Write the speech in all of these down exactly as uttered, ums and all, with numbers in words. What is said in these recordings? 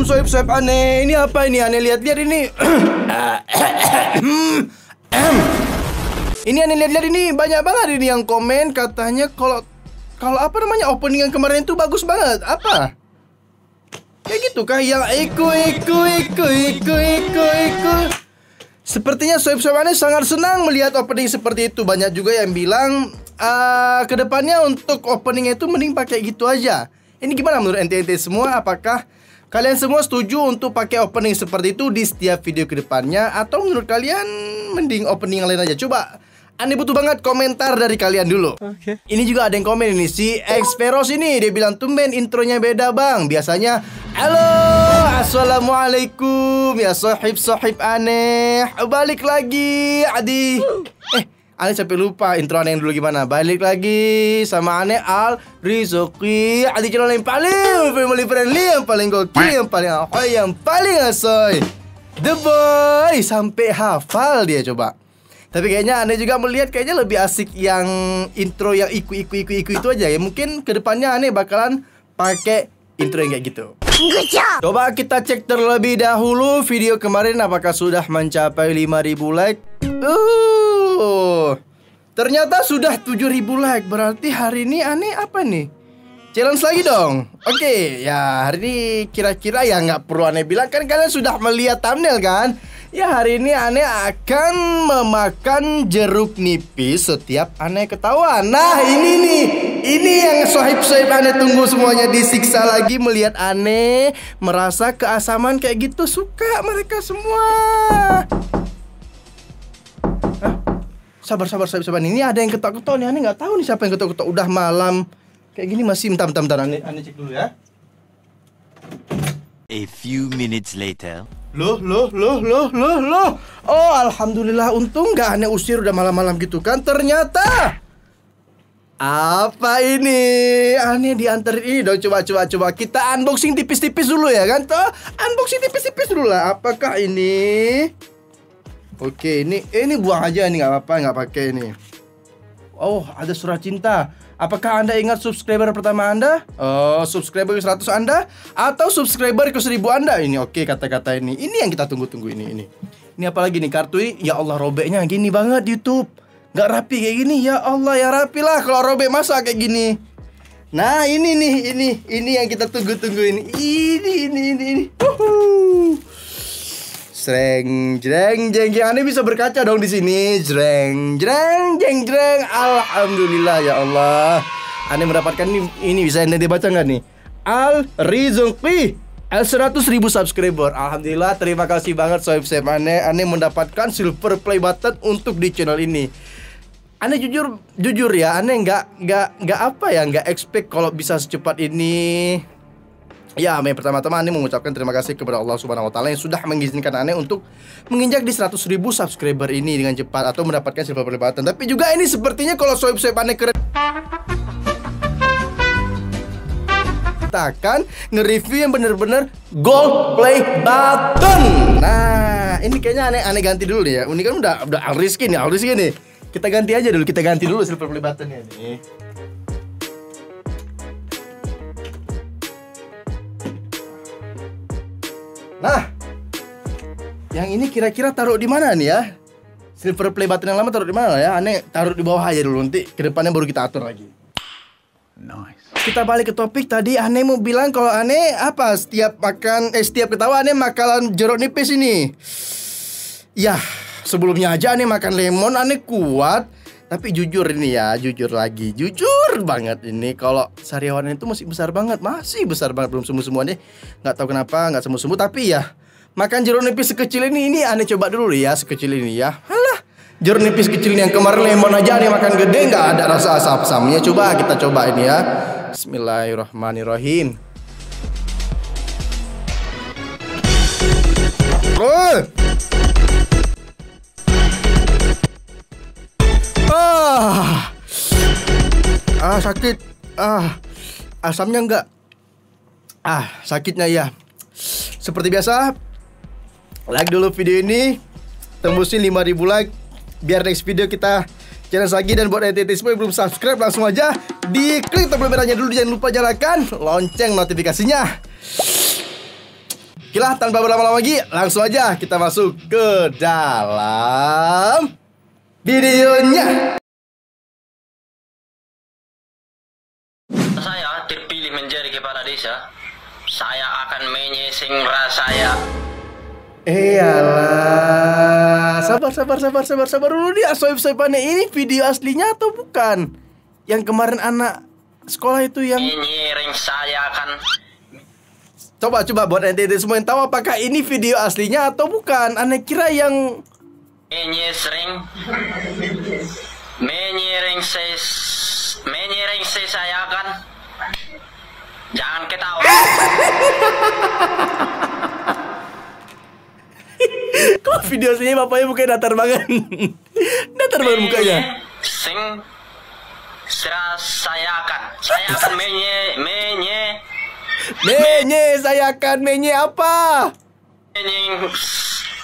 Assalamualaikum, soib-soib aneh. Ini apa ini? Aneh lihat-lihat ini. Ini aneh lihat-lihat ini banyak banget ini yang komen, katanya kalau kalau apa namanya opening yang kemarin itu bagus banget. Apa? Kayak gitu kah yang iku iku iku iku iku iku. Sepertinya soib-soib aneh sangat senang melihat opening seperti itu. Banyak juga yang bilang uh, kedepannya untuk openingnya itu mending pakai gitu aja. Ini gimana menurut ente-ente semua? Apakah kalian semua setuju untuk pakai opening seperti itu di setiap video kedepannya? Atau menurut kalian mending opening yang lain aja? Coba, aneh butuh banget komentar dari kalian dulu. Oke. Okay. Ini juga ada yang komen ini, si Xperos ini. Dia bilang, tumben intronya beda bang. Biasanya, halo, assalamualaikum, ya sohib-sohib aneh. Balik lagi, Adi. Eh. Aneh sampai lupa intro aneh yang dulu gimana. Balik lagi sama aneh Al Rizky Aulia, channel yang paling family friendly, yang paling gokil, yang paling ahoy, yang paling asoy, the boy. Sampai hafal dia coba. Tapi kayaknya aneh juga melihat kayaknya lebih asik yang intro yang iku-iku-iku-iku itu aja ya. Mungkin kedepannya aneh bakalan pakai intro yang kayak gitu. Coba kita cek terlebih dahulu video kemarin apakah sudah mencapai lima ribu like. Uh, ternyata sudah tujuh ribu like. Berarti hari ini aneh apa nih? Challenge lagi dong. Oke, okay, ya hari ini kira-kira ya nggak perlu aneh bilang, kan kalian sudah melihat thumbnail kan? Ya hari ini aneh akan memakan jeruk nipis setiap aneh ketawa. Nah ini nih, ini yang sohib-sohib aneh tunggu semuanya, disiksa lagi melihat aneh merasa keasaman kayak gitu. Suka mereka semua. Sabar, sabar, sabar, sabar. Ini ada yang ketok-ketok nih. Aneh nggak tahu nih siapa yang ketok-ketok. Udah malam kayak gini masih. Bentar, bentar, bentar. Aneh, aneh cek dulu ya. A few minutes later. Loh, loh, loh, loh, loh, loh. Oh, alhamdulillah. Untung nggak aneh usir udah malam-malam gitu kan. Ternyata apa ini? Aneh dianterin ini dong. Coba, coba, coba. Kita unboxing tipis-tipis dulu ya kan? Tuh, unboxing tipis-tipis dulu lah. Apakah ini? Oke, ini eh, ini buang aja ini, nggak apa-apa, nggak pakai ini. Oh, ada surat cinta. Apakah Anda ingat subscriber pertama Anda? Oh, subscriber ke seratus Anda atau subscriber ke seribu Anda? Ini oke, kata-kata ini. Ini yang kita tunggu-tunggu ini, ini. Ini apalagi nih kartu ini? Ya Allah, robeknya gini banget YouTube. Nggak rapi kayak gini. Ya Allah, ya rapi lah kalau robek masa kayak gini. Nah, ini nih, ini ini yang kita tunggu-tunggu ini. Ini ini ini ini. Uhuh. Jreng jreng jeng jeng, aneh bisa berkaca dong di sini. Jreng jreng jeng jreng. Alhamdulillah ya Allah. Aneh mendapatkan ini, ini bisa Anda dibaca nggak nih? Al Rizky Al seratus ribu subscriber. Alhamdulillah, terima kasih banget soib-soib aneh. Aneh mendapatkan silver play button untuk di channel ini. Aneh jujur jujur ya, aneh nggak nggak nggak apa ya, nggak expect kalau bisa secepat ini. Ya, yang pertama-tama aneh mengucapkan terima kasih kepada Allah Subhanahu wa Ta'ala yang sudah mengizinkan aneh untuk menginjak di seratus ribu subscriber ini dengan cepat atau mendapatkan silver play button. Tapi juga ini sepertinya kalau soib-soib aneh keren kita akan nge-review yang bener-bener gold play button. Nah, ini kayaknya aneh aneh ganti dulu nih ya. Ini kan udah udah Al Rizky nih, Al Rizky nih. Kita ganti aja dulu, kita ganti dulu silver play buttonnya nih. Nah, yang ini kira-kira taruh di mana nih ya? Silver play button yang lama taruh di mana ya? Aneh taruh di bawah aja dulu, nanti kedepannya baru kita atur lagi. Nice. Kita balik ke topik tadi. Aneh mau bilang kalau aneh apa? Setiap makan, eh setiap ketawa aneh makanan jeruk nipis ini. Yah, sebelumnya aja aneh makan lemon, aneh kuat. Tapi jujur ini ya, jujur lagi, jujur banget ini. Kalau sariawan itu masih besar banget, masih besar banget, belum sembuh semuanya. Nggak tahu kenapa, nggak sembuh sembuh. Tapi ya, makan jeruk nipis sekecil ini, ini aneh coba dulu ya, sekecil ini ya. Halah, jeruk nipis kecil yang kemarin lemon aja aneh makan gede, nggak ada rasa asap-asamnya. Coba kita coba ini ya. Bismillahirrahmanirrahim. Oh. Ah, ah sakit, ah asamnya enggak, ah sakitnya ya. Seperti biasa, like dulu video ini, tembusin lima ribu like, biar next video kita challenge lagi. Dan buat ente semua yang belum subscribe, langsung aja di klik tombol merahnya dulu, jangan lupa nyalakan lonceng notifikasinya. Gila, tanpa berlama-lama lagi, langsung aja kita masuk ke dalam videonya. Saya terpilih menjadi kepala desa. Saya akan menyising rasanya. Eyalah, sabar, sabar, sabar, sabar, sabar dulu dia. Soib-soibannya ini video aslinya atau bukan? Yang kemarin anak sekolah itu yang nyiring saya akan. Coba, coba buat ente-ente semua yang tahu apakah ini video aslinya atau bukan. Aneh kira yang menyiring menyiring ses menyiring ses saya akan. Jangan ketawa. Kok video sini bapaknya mukanya datar banget. Datar banget mukanya. Sing seras saya akan. Saya akan menye menye Menye, saya akan menye apa? Menying,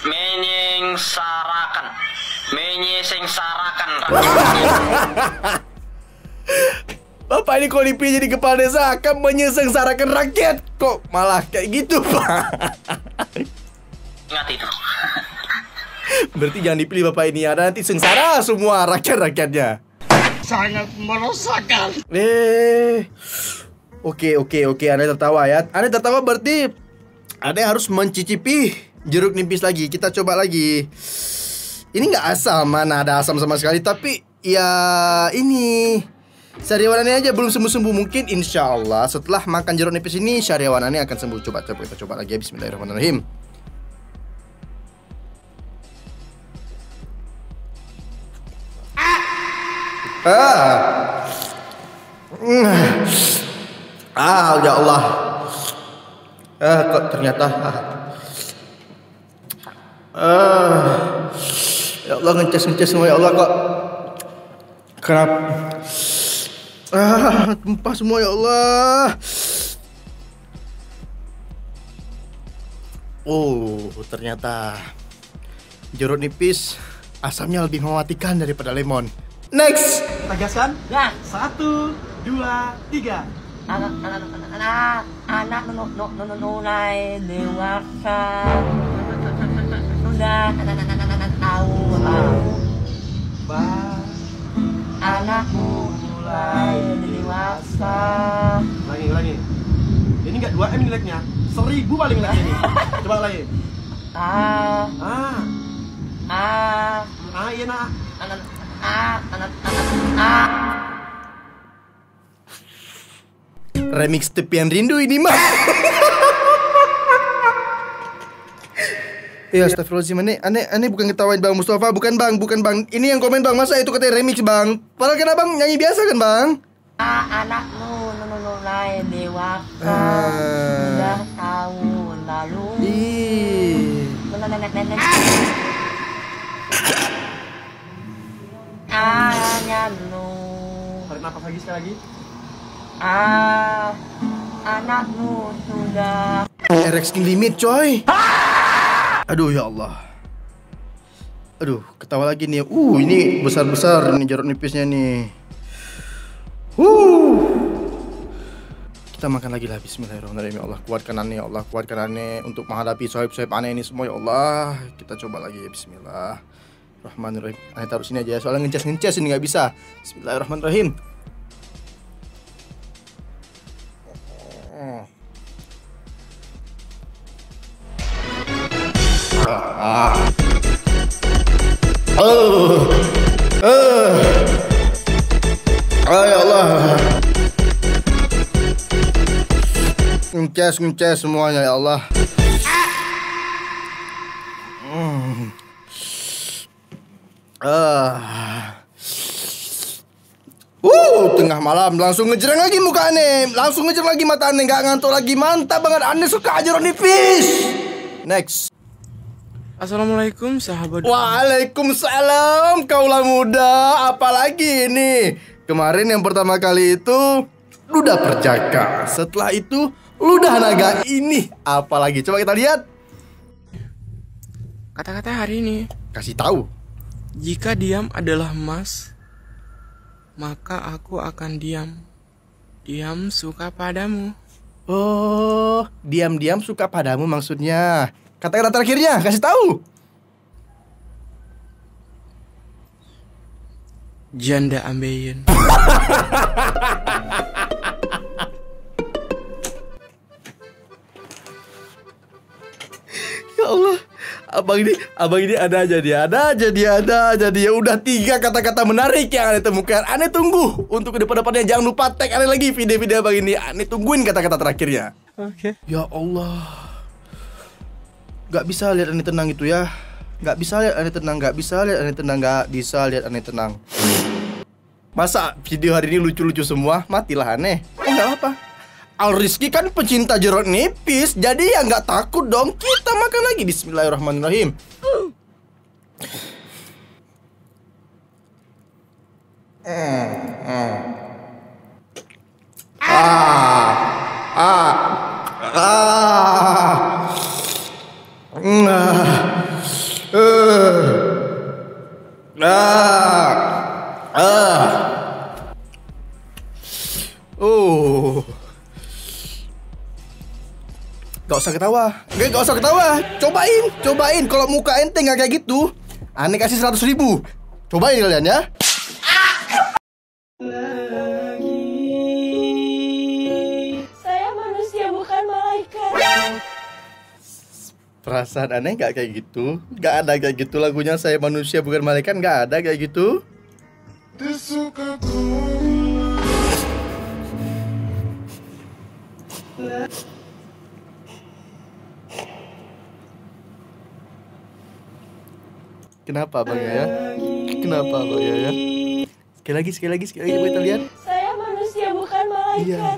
menying sarakan, menye sing sarakan. Bapak ini kok dipilih jadi kepala desa akan menyengsarakan rakyat, kok malah kayak gitu pak? Ingat itu. Berarti jangan dipilih bapak ini ya, nanti sengsara semua rakyat-rakyatnya. Sangat meresahkan. Eh. Oke, oke, oke, Anda tertawa ya. Anda tertawa berarti Anda harus mencicipi jeruk nipis lagi. Kita coba lagi. Ini nggak asam, mana ada asam sama sekali. Tapi ya ini syariawanannya aja belum sembuh-sembuh. Mungkin insya Allah setelah makan jeruk nipis ini syariawanannya akan sembuh. Coba, coba kita coba lagi ya. Bismillahirrahmanirrahim. Ah. Mm. Ah, ya Allah. Ah, kok ternyata ah. ah. Ya Allah, ngeces-ngeces semua ya Allah kok. Kenapa? Ah, tumpah semua ya Allah. Oh, ternyata jeruk nipis asamnya lebih mematikan daripada lemon. Next. Tegaskan. Nah, satu, dua, tiga. Anak anak anak anak anak non non non non nunai dewasa sudah anak anak anak anak tahu anakmu mulai dewasa. Lagi lagi ini nggak dua m nilainya seribu paling lagi ini. Coba lagi ah ah ah ah iya nak anak ah anak anak ah. Remix Tepian Rindu ini mah. Ya astagfirullahaladzim, aneh, aneh, aneh bukan ketawain Bang Mustafa. Bukan bang, bukan bang. Ini yang komen bang, masa itu katanya remix bang. Padahal kan abang nyanyi biasa kan bang. Anakmu mulai dewasa sudah tahun lalu. Hanya lu. Tarik nafas lagi sekali lagi. Ah, anakmu sudah R X limit coy. Aduh ya Allah. Aduh ketawa lagi nih. Uh ini besar-besar nih jeruk nipisnya nih. Uh Kita makan lagi lah. Bismillahirrahmanirrahim. Ya Allah kuatkan aneh, ya Allah kuatkan aneh untuk menghadapi sohib-sohib aneh ini semua ya Allah. Kita coba lagi ya. Bismillahirrahmanirrahim. Aneh taruh sini aja ya soalnya ngeces-ngeces ini gak bisa. Bismillahirrahmanirrahim. Ah. Oh. Oh. Ay Allah. Ngeces, ngeces semuanya ya Allah. Hmm. Ah. Uh, tengah malam langsung ngejereng lagi muka aneh. Langsung ngejereng lagi mata aneh, nggak ngantuk lagi. Mantap banget aneh suka jeruk nipis. Next. Assalamualaikum sahabat. Waalaikumsalam kaulah muda. Apalagi ini kemarin yang pertama kali itu ludah perjaka. Setelah itu ludah naga. Ini apalagi? Coba kita lihat. Kata-kata hari ini. Kasih tahu. Jika diam adalah emas, maka aku akan diam. Diam suka padamu. Oh, diam-diam suka padamu maksudnya. Kata-kata terakhirnya, kasih tahu. Janda ambeien. Ya Allah, abang ini, abang ini ada aja dia, ada aja dia, ada aja dia. Udah tiga kata-kata menarik yang aneh temukan. Aneh tunggu untuk depan-depannya. Jangan lupa tag aneh lagi video-video abang ini. Aneh tungguin kata-kata terakhirnya. Oke. Okay. Ya Allah, gak bisa lihat aneh tenang itu ya. Gak bisa lihat aneh tenang, gak bisa lihat aneh tenang, gak bisa lihat aneh tenang. Masa video hari ini lucu-lucu semua? Matilah aneh. Oh, gak apa-apa. Al Rizky kan pecinta jeruk nipis, jadi ya gak takut dong. Kita makan lagi. Bismillahirrahmanirrahim. Mm, mm. Ah, ah, ah. Mm, ah. Uh. Ah. Ah. Oh. Gak usah ketawa. Gak, gak usah ketawa. Cobain, cobain kalau muka ente gak kayak gitu. Aneh kasih seratus ribu. Cobain kalian ya. Ah. Lagi. Saya manusia bukan malaikat. Perasaan aneh gak kayak gitu? Gak ada kayak gitu lagunya, saya manusia bukan malaikat, gak ada kayak gitu. Kenapa bang ya? Kenapa bang ya? Sekali lagi, sekali lagi, sekali lagi kita lihat. Saya manusia bukan malaikat. Iya.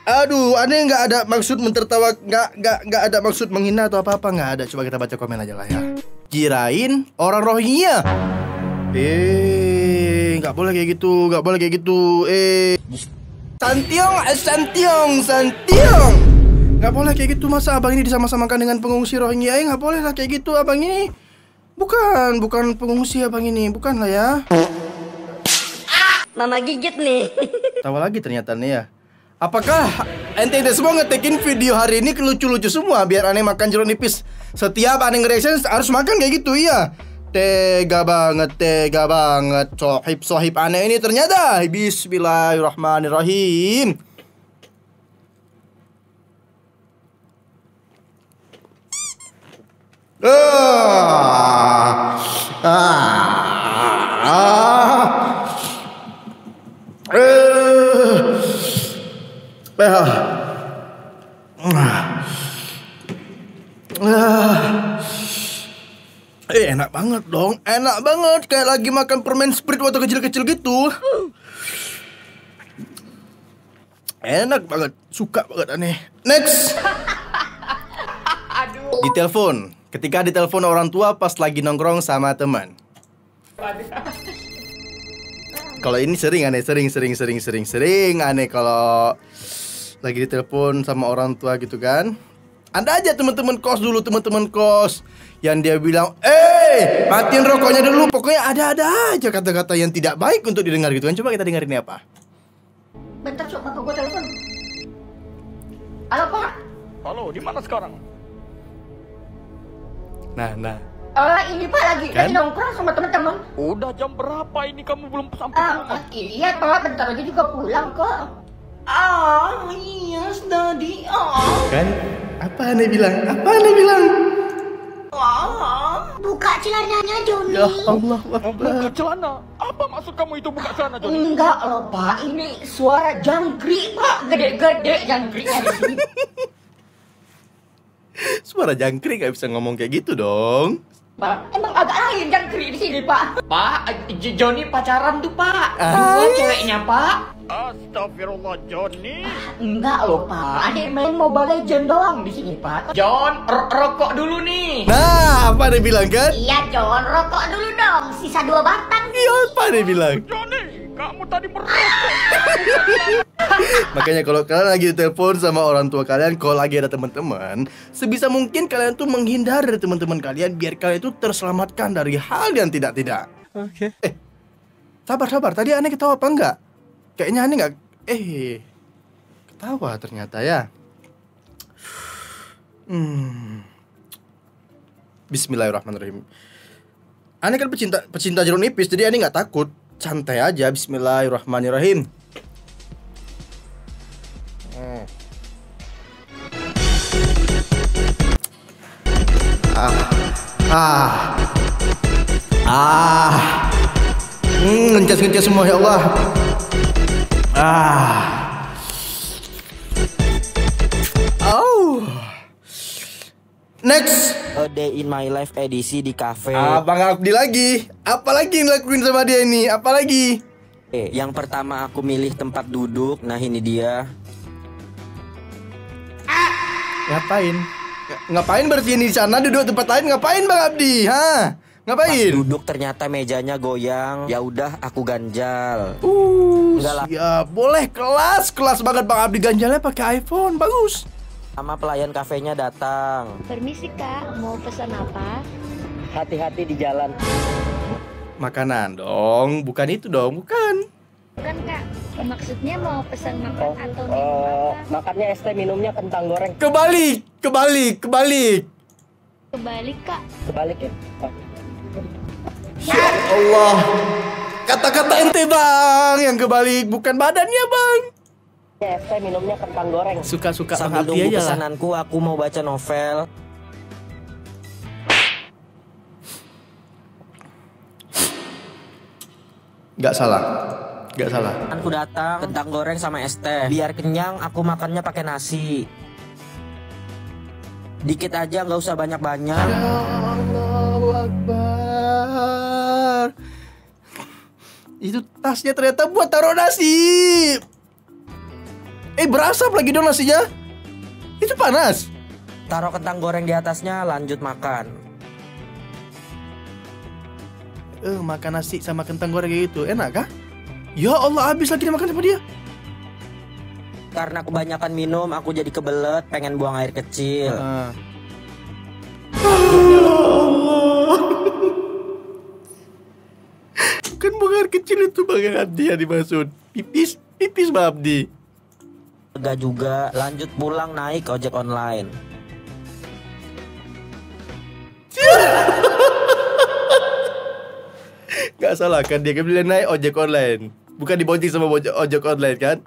Aduh, aneh nggak ada maksud mentertawa, nggak nggak nggak ada maksud menghina atau apa apa nggak ada. Coba kita baca komen aja lah ya. Kirain orang Rohingya. Eh, nggak boleh kayak gitu, nggak boleh kayak gitu. Eh, Santiong, Santiong, Santiong. Nggak boleh kayak gitu, masa abang ini disama-samakan dengan pengungsi Rohingya? Eh, nggak boleh lah kayak gitu, abang ini. Bukan, bukan pengungsi abang ini, bukan lah ya. Mama gigit nih. Tawa lagi ternyata nih ya. Apakah ente semua ngetekin video hari ini lucu-lucu semua? Biar aneh makan jeruk nipis. Setiap aneh nge-reaction harus makan kayak gitu, iya. Tega banget, tega banget. Sohib-sohib aneh ini ternyata. Bismillahirrahmanirrahim. Ah, ah, ah. Eh. Eh, enak banget dong. Enak banget. Kayak lagi makan permen Sprite waktu kecil-kecil gitu. Enak banget. Suka banget aneh. Next. Ditelepon. Ketika ditelepon orang tua pas lagi nongkrong sama teman. Kalau ini sering aneh, sering, sering, sering, sering, sering aneh kalau lagi ditelepon sama orang tua gitu kan. Ada aja teman-teman kos dulu, teman-teman kos yang dia bilang, "Eh, matiin rokoknya dulu." Pokoknya ada-ada aja kata-kata yang tidak baik untuk didengar gitu kan. Coba kita dengerin apa. Bentar, Cuk, bapak gua telepon. Halo, Pak. Halo, di mana sekarang? Nah, nah. Oh, ini Pak lagi kan? Lagi nongkrong sama teman-teman. Udah jam berapa ini kamu belum sampai? Ah, uh, iya Pak, bentar lagi juga pulang kok. Ah, oh, iya, Daddy. Oh. Kan? Apa aneh bilang? Apa aneh bilang? Oh, buka celananya, Joni. Ya Allah, Akbar. Buka celana. Apa maksud kamu itu buka celana, Joni? Enggak loh, Pak. Ini suara jangkrik, Pak. Gede-gede jangkriknya di sini. Suara jangkrik gak bisa ngomong kayak gitu dong. Pak, emang agak lain jangkrik di sini, Pak. Pak, Joni pacaran tuh, Pak. Dua ceweknya, Pak. Astagfirullah, Joni. Enggak loh, Pak. Aneh main Mobile Legends doang di sini, Pak. Jon, rokok dulu nih. Nah, apa dia bilang kan? Iya, Jon, rokok dulu dong. Sisa dua batang. Iya, apa dia bilang? Joni, kamu tadi merokok. Makanya kalau kalian lagi telepon sama orang tua kalian, kalau lagi ada teman-teman, sebisa mungkin kalian tuh menghindar dari teman-teman kalian biar kalian itu terselamatkan dari hal yang tidak-tidak. Oke. Okay. Eh, sabar-sabar. Tadi aneh ketawa apa enggak? Kayaknya ini nggak, eh ketawa ternyata ya. Hmm. Bismillahirrahmanirrahim. Ane kan pecinta pecinta jeruk nipis, jadi Ane nggak takut, santai aja. Bismillahirrahmanirrahim. Hmm. Ah, ah, ah, hmm, ngencas-ngencas semua ya Allah. Ah, oh, next. A Day in My Life edisi di kafe. Abang Abdi lagi. Apalagi yang lakuin sama dia ini? Apalagi? Eh, yang pertama aku milih tempat duduk. Nah ini dia. Ah. Ngapain? Ngapain berarti ini di sana, duduk tempat lain ngapain Bang Abdi? Hah? Ngapain? Pas duduk ternyata mejanya goyang. Ya udah aku ganjal. Uh, ya boleh kelas, kelas banget Bang Abdi ganjalnya pakai iPhone. Bagus. Sama pelayan kafenya datang. Permisi Kak, mau pesan apa? Hati-hati di jalan. Makanan dong, bukan itu dong, bukan. Bukan Kak, maksudnya mau pesan makan oh, atau minum uh, makannya es teh, minumnya kentang goreng. Kebalik, kebalik, kebalik. Kebalik Kak. Kebalik ya. Oh. Ya Allah. Kata-kata ente Bang yang kebalik, bukan badannya Bang. Ya es teh, minumnya kentang goreng. Suka-suka sama dia aja. Pesananku, aku mau baca novel. Gak salah. Gak salah. Aku datang, kentang goreng sama es teh. Biar kenyang, aku makannya pakai nasi. Dikit aja, nggak usah banyak-banyak. Allahu Akbar. Itu tasnya ternyata buat taruh nasi. Eh, berasap lagi dong nasinya. Itu panas. Taruh kentang goreng di atasnya, lanjut makan. Eh, makan nasi sama kentang goreng gitu, enak kah? Ya Allah, habis lagi dimakan sama dia. Karena kebanyakan minum, aku jadi kebelet, pengen buang air kecil. Uh. Allah. Bukan buang air kecil itu, Bang Abdi yang dimaksud. Pipis, pipis Bang Abdi. Enggak juga, lanjut pulang naik ojek online. Gak salah kan, dia kemudian naik ojek online. Bukan dibonceng sama ojek online kan.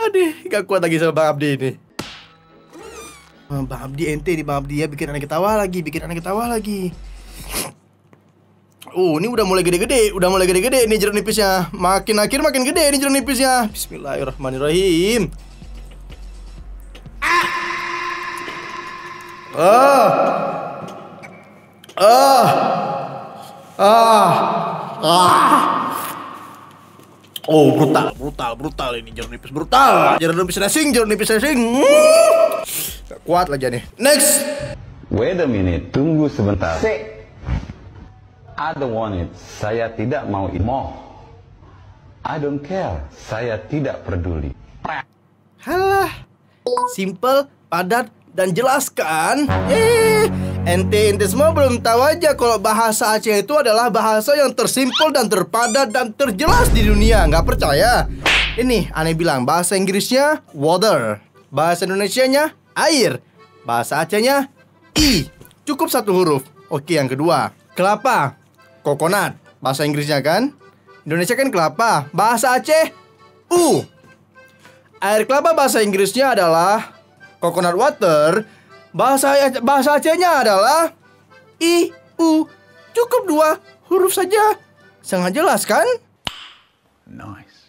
Aduh, gak kuat lagi sama Bang Abdi ini. Bang Abdi ente nih, Bang Abdi ya. Bikin anak ketawa lagi, bikin anak ketawa lagi. Oh, ini udah mulai gede-gede. Udah mulai gede-gede nih jeruk nipisnya. Makin akhir makin gede nih jeruk nipisnya. Bismillahirrahmanirrahim. Ah. Ah. Ah. Ah. Ah. Oh, brutal, brutal, brutal ini jeruk nipis, brutal. Jeruk nipis racing, jeruk nipis racing. Mm. Gak kuat lagi nih. Next. Wait a minute, tunggu sebentar. Sik. I don't want it. Saya tidak mau it more. I don't care. Saya tidak peduli. Halah. Simple, padat dan jelas kan? Eh. Ente-ente semua belum tahu aja kalau bahasa Aceh itu adalah bahasa yang tersimpel dan terpadat dan terjelas di dunia. Nggak percaya? Ini aneh bilang bahasa Inggrisnya water, bahasa Indonesianya air, bahasa Acehnya i. Cukup satu huruf. Oke, yang kedua kelapa, coconut. Bahasa Inggrisnya kan? Indonesia kan kelapa. Bahasa Aceh u. Air kelapa bahasa Inggrisnya adalah coconut water. Bahasa bahasa Acehnya adalah i u. Cukup dua huruf saja. Sangat jelas kan? Nice.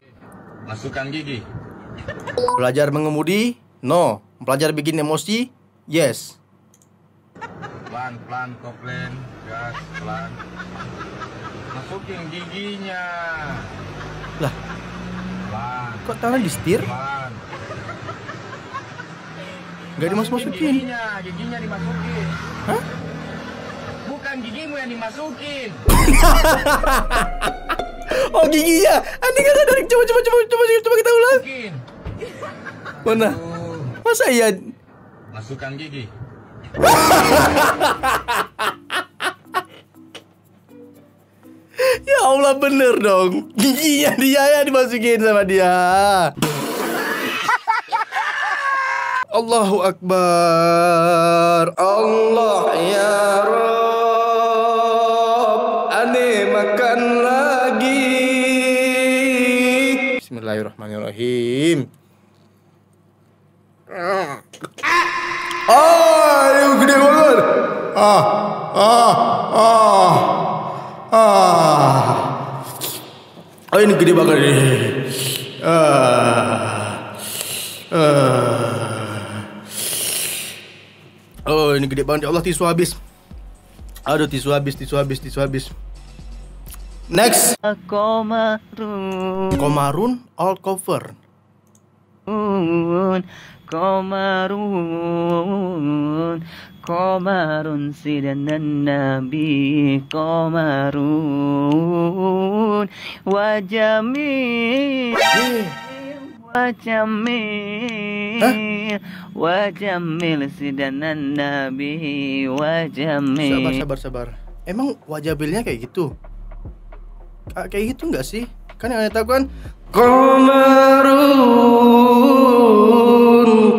Masukkan gigi. Belajar mengemudi? No. Belajar bikin emosi? Yes. Pelan-pelan koplen, gas pelan. Masukin giginya. Lah. Pelan. Kok tangan di setir? Pelan. Gak dimasuk-masukin. Giginya, giginya dimasukin. Hah? Bukan gigimu yang dimasukin. Oh giginya. Andi gak sadar. Coba, coba, coba, coba, coba kita ulang. Masukin. Mana? Masa iya? Masukkan gigi. Ya Allah, bener dong. Giginya dia ya dimasukin sama dia. Allahu Akbar. Allah ya Rabb, ane makan lagi. Bismillahirrahmanirrahim. Ah, ini gede banget. Ah, ah, ah, ah. Oh, ini gede banget ini. Ah, ah. Oh, ini gede banget. Ya Allah, tisu habis. Aduh, tisu habis, tisu habis, tisu habis. Next. Komarun. Komarun all cover. Komarun, komarun sidanan nabi, komarun wajamil, wajamil, wajamil sidanan nabi, wajamil. Sabar, sabar, sabar. Emang wajamilnya kayak gitu? Kayak gitu nggak sih? Kan yang aneh tahu kan? Komarun,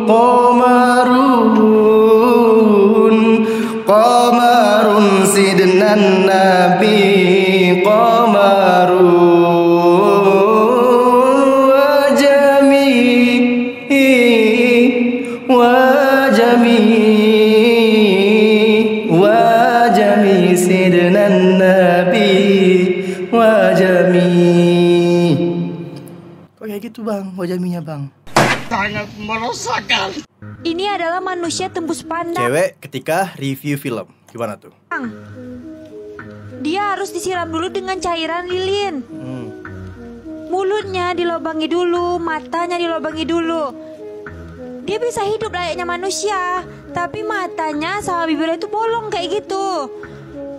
komarun, komarun sidinan nabi, komarun wajami, wajami, wajami sidinan nabi, wajami. Kayak gitu bang, wajaminya bang. Sangat meresahkan. Ini adalah manusia tembus pandang. Cewek ketika review film, gimana tuh? Bang, dia harus disiram dulu dengan cairan lilin. Hmm. Mulutnya dilubangi dulu, matanya dilubangi dulu. Dia bisa hidup layaknya manusia, tapi matanya sama bibirnya itu bolong kayak gitu.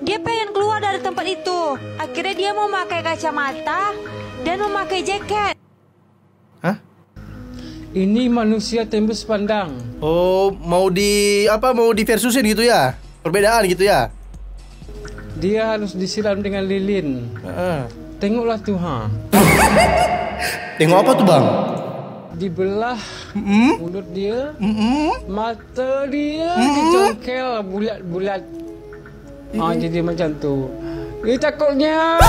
Dia pengen keluar dari tempat itu. Akhirnya dia mau pakai kacamata dan memakai jaket. Hah? Ini manusia tembus pandang. Oh, mau di apa? Mau di versusin gitu ya? Perbedaan gitu ya? Dia harus disiram dengan lilin. Uh. Tengoklah Tuhan. Tengok apa tuh bang? Dibelah mm-hmm. mulut dia, mm-hmm. mata dia mm-hmm. dicongkel bulat-bulat. Mm-hmm. Ah, jadi macam tuh. Ini takutnya.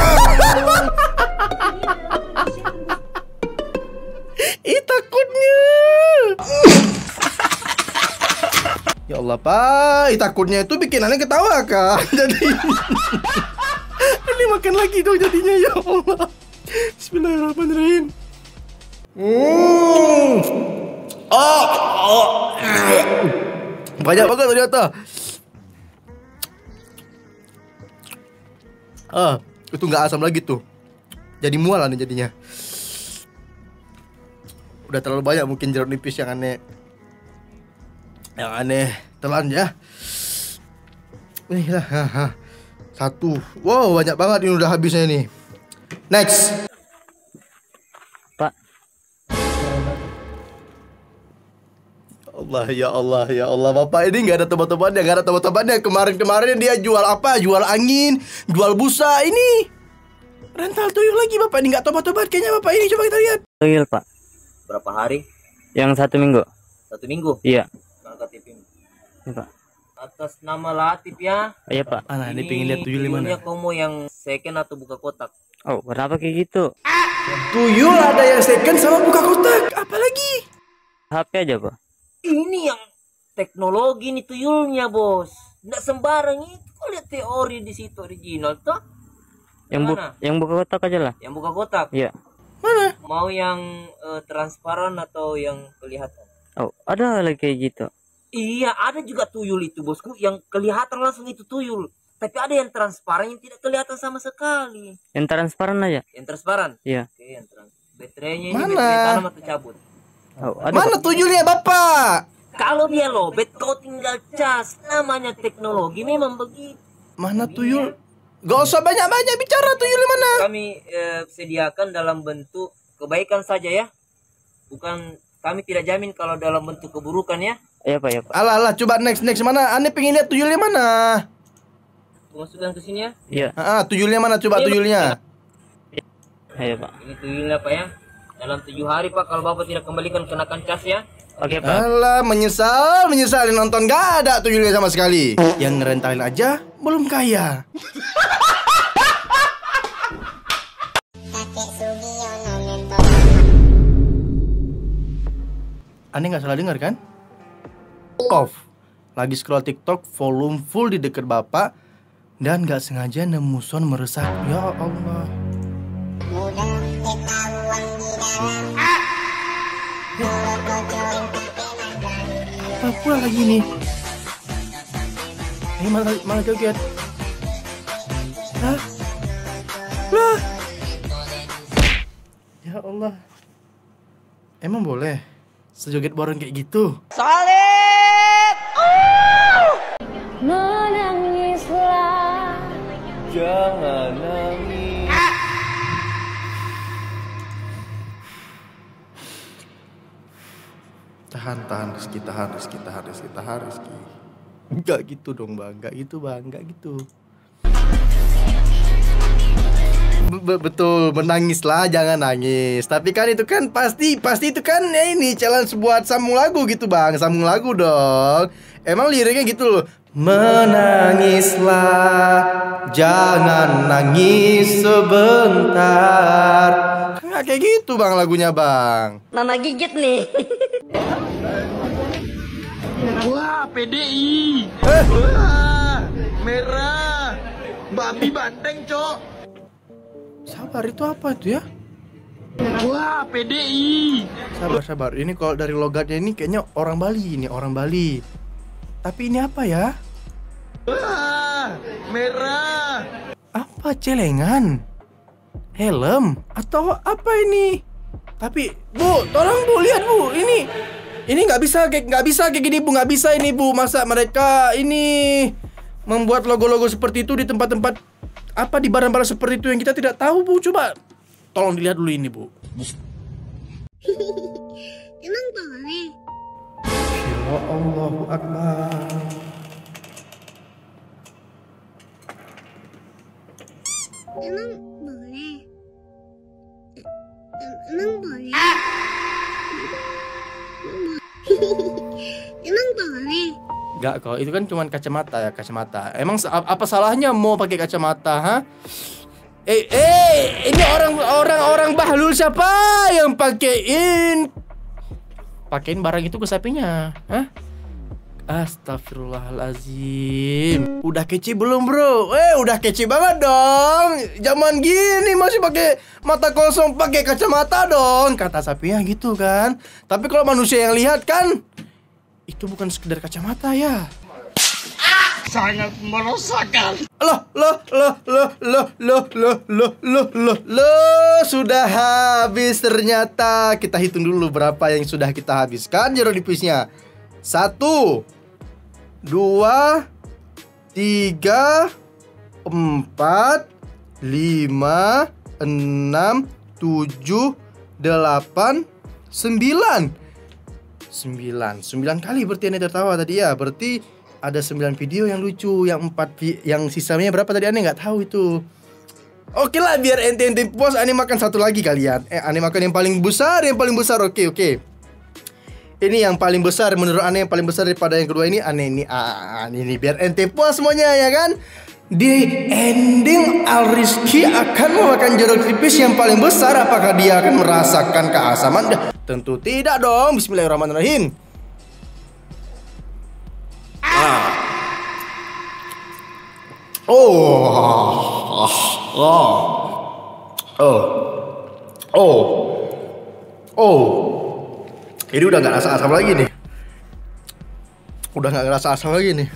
Ih, takutnya. Ya Allah pak, ih takutnya itu bikin aneh ketawa kan. Jadi ini makan lagi dong jadinya ya Allah. Bismillahirrahmanirrahim. Hmm. Oh, oh. Banyak banget ternyata. Ah, itu nggak asam lagi tuh. Jadi mual aneh jadinya. Udah terlalu banyak mungkin jeruk nipis yang aneh yang aneh telan ya. Satu, wow banyak banget ini udah habisnya ini. Next pak. Allah ya Allah ya Allah, bapak ini nggak ada teman-temannya, nggak ada teman-temannya. Kemarin-kemarin dia jual apa, jual angin, jual busa, ini rental tuyul lagi. Bapak ini nggak tobat-tobat kayaknya bapak ini. Coba kita lihat tuyul pak. Berapa hari? Yang satu minggu. Satu minggu? Iya. Ini pak. Atas nama Latif ya? Iya pak. Anak ini pengen lihat tuyul mana? Kamu yang second atau buka kotak? Oh kenapa kayak gitu? Ah! Tuyul ada yang second sama buka kotak. Apalagi? H P aja pak. Ini yang teknologi nih tuyulnya bos. Nggak sembarang itu. Kok lihat teori di situ original toh? Yang, bu yang buka kotak aja lah. Yang buka kotak? Iya. Mana? Mau yang uh, transparan atau yang kelihatan? Oh, ada lagi kayak gitu. Iya, ada juga tuyul itu bosku yang kelihatan langsung itu tuyul. Tapi ada yang transparan yang tidak kelihatan sama sekali. Yang transparan aja? Yang transparan? Iya. Oke, yang transparan. Baterainya ini baterai tanam atau cabut? Oh, ada mana tuyulnya bapak? Kalau dia lobet kau tinggal cas. Namanya teknologi memang begitu. Mana tuyul? Gak usah banyak-banyak bicara tuyul mana. Kami eh, sediakan dalam bentuk kebaikan saja ya. Bukan, kami tidak jamin kalau dalam bentuk keburukan ya. Iya pak, iya pak. Alah, alah, coba next, next mana? Aneh pengen lihat tuyulnya mana? masukkan ke sini ya? Iya. Ah, tuyulnya mana coba ini, tuyulnya? Ayo Pak. Ini tuyulnya Pak ya. Dalam tujuh hari Pak kalau Bapak tidak kembalikan kenakan cas ya. Oke Pak. Alah, menyesal, menyesal nonton gak ada tuyulnya sama sekali. Yang ngerentalin aja belum kaya. Aneh nggak salah dengar kan? Off. Lagi scroll TikTok, volume full di dekat bapak, dan nggak sengaja nemu sound meresap. Ya Allah. Ah. Apa pula lagi nih? Ini malah malah joget. Hah? Lah. Ya Allah. Emang boleh? Sejoget bareng kayak gitu. Solid. Uh! Menangislah. Jangan nangis. Ah! Tahan, tahan, Rizky, tahan, Rizky, tahan, Rizky, tahan, Rizky. Enggak gitu dong, Bang. Enggak gitu, Bang. Enggak gitu. Betul, menangislah, jangan nangis. Tapi kan itu kan pasti, pasti itu kan ya ini challenge buat sambung lagu gitu bang, sambung lagu dong. Emang liriknya gitu loh. Menangislah, jangan nangis sebentar. Nggak kayak gitu bang lagunya bang. Mama gigit nih. Wah P D I. Eh? Wah, merah. Babi banteng cok. Sabar itu apa itu ya? Wah P D I. Sabar sabar. Ini kalau dari logatnya ini kayaknya orang Bali ini orang Bali. Tapi ini apa ya? Wah merah. Apa celengan? Helm atau apa ini? Tapi bu, tolong bu lihat bu ini. Ini nggak bisa kayak nggak bisa kayak gini bu nggak bisa ini bu masa mereka ini membuat logo-logo seperti itu di tempat-tempat. Apa di barang-barang seperti itu yang kita tidak tahu bu? Coba tolong dilihat dulu ini bu. Emang boleh? Ya Allahu Akbar. Emang boleh? Emang boleh? Emang boleh? Enggak kok, itu kan cuman kacamata ya, kacamata. Emang apa salahnya mau pakai kacamata, ha? Eh, eh, ini orang-orang-orang bahlul siapa yang pakein pakein barang itu ke sapinya, ha? Astagfirullahalazim. Udah kece belum, Bro? Eh, udah kece banget dong. Zaman gini masih pakai mata kosong, pakai kacamata dong, kata sapinya gitu kan. Tapi kalau manusia yang lihat kan itu bukan sekedar kacamata ya. Ah, sangat meresahkan. Loh, loh, loh, loh, loh, loh, loh, loh, loh, loh, loh. Sudah habis ternyata. Kita hitung dulu berapa yang sudah kita habiskan. Jeruk nipisnya. Satu, dua, tiga, empat, lima, enam, tujuh, delapan, sembilan. Sembilan, sembilan kali berarti Ane tertawa tadi ya. Berarti ada sembilan video yang lucu, yang empat, yang sisanya berapa tadi Ane nggak tahu itu. Oke lah, biar ente-ente puas, Ane makan satu lagi kalian. Eh, Ane makan yang paling besar, yang paling besar. Oke, oke. Ini yang paling besar menurut Ane, yang paling besar daripada yang kedua ini. Ane ini, ah, Ane ini biar ente puas semuanya ya kan. Di ending, Al Rizky akan memakan jeruk nipis yang paling besar. Apakah dia akan merasakan keasaman? Tentu tidak dong. Bismillahirrahmanirrahim. Ah. Oh. Oh. Oh. Oh. Oh. Oh. Ini udah nggak rasa asam lagi nih. Udah nggak rasa asam lagi nih.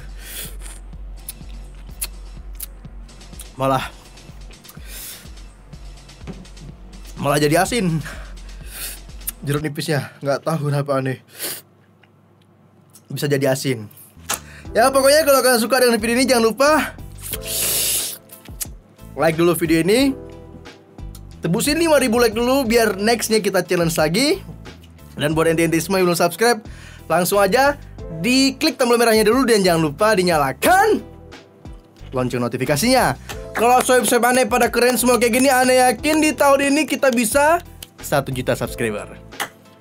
Malah Malah jadi asin jeruk nipisnya. Nggak tahu kenapa aneh bisa jadi asin. Ya pokoknya kalau kalian suka dengan video ini, jangan lupa like dulu video ini. Tebusin lima ribu like dulu biar nextnya kita challenge lagi. Dan buat ente-ente semua yang belum subscribe, langsung aja diklik tombol merahnya dulu. Dan jangan lupa dinyalakan lonceng notifikasinya. Kalau swipe-swipe aneh pada keren semua kayak gini, aneh yakin di tahun ini kita bisa satu juta subscriber.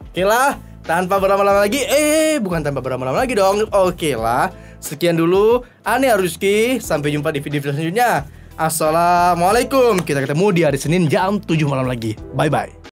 Oke lah, tanpa berlama-lama lagi. Eh, bukan tanpa berlama-lama lagi dong. Oke lah, sekian dulu Aneh Rizky. Sampai jumpa di video selanjutnya. Assalamualaikum. Kita ketemu di hari Senin jam tujuh malam lagi. Bye-bye.